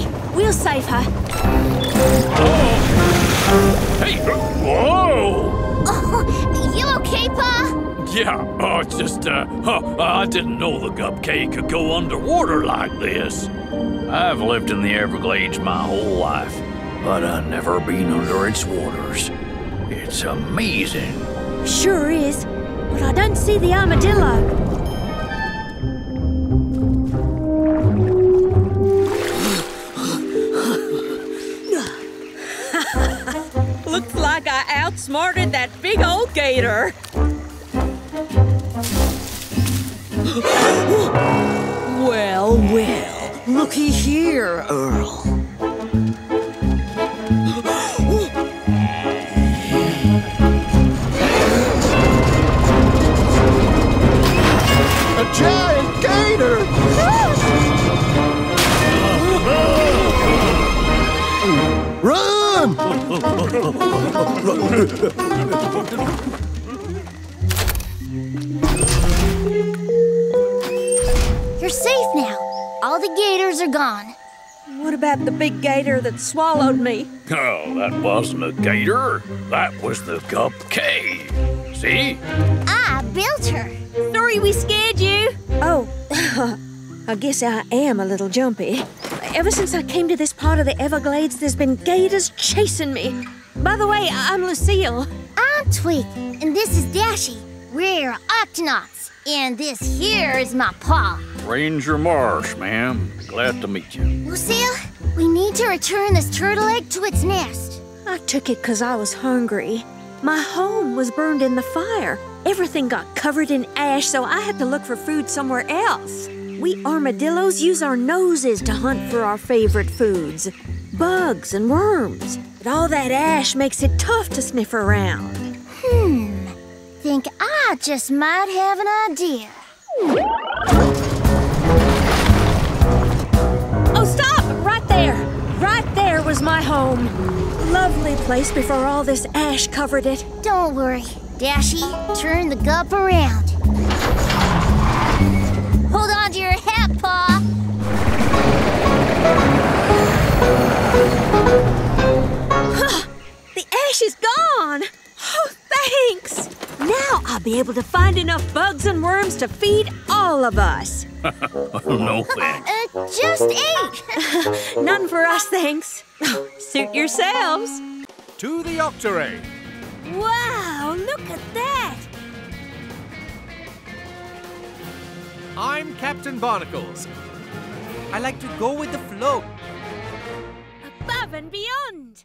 worry. We'll save her. Oh. Hey! Whoa! Oh, you okay, Pa? Yeah, it's just, I didn't know the Gup K could go underwater like this. I've lived in the Everglades my whole life, but I've never been under its waters. It's amazing. Sure is, but I don't see the armadillo. Looks like I outsmarted that big old gator. Well, well, looky here, Earl. A giant gator! Run! You're safe now. All the gators are gone. What about the big gator that swallowed me? Oh, that wasn't a gator. That was the Gup K. See? I built her. Sorry we scared you. Oh, I guess I am a little jumpy. Ever since I came to this part of the Everglades, there's been gators chasing me. By the way, I'm Lucille. I'm Tweak, and this is Dashi. We're Octonauts, and this here is my pa. Ranger Marsh, ma'am. Glad to meet you. Lucille, we need to return this turtle egg to its nest. I took it because I was hungry. My home was burned in the fire. Everything got covered in ash, so I had to look for food somewhere else. We armadillos use our noses to hunt for our favorite foods, bugs and worms. But all that ash makes it tough to sniff around. Think I just might have an idea. Oh, stop! Right there! Right there was my home. Lovely place before all this ash covered it. Don't worry, Dashi. Turn the Gup around. Hold on to your hat, Pa! Huh, the ash is gone! Oh, thanks! Now I'll be able to find enough bugs and worms to feed all of us. No thanks. Just eat! None for us, thanks. Suit yourselves. To the Octoray. Wow, look at that! I'm Captain Barnacles. I like to go with the flow. Above and beyond.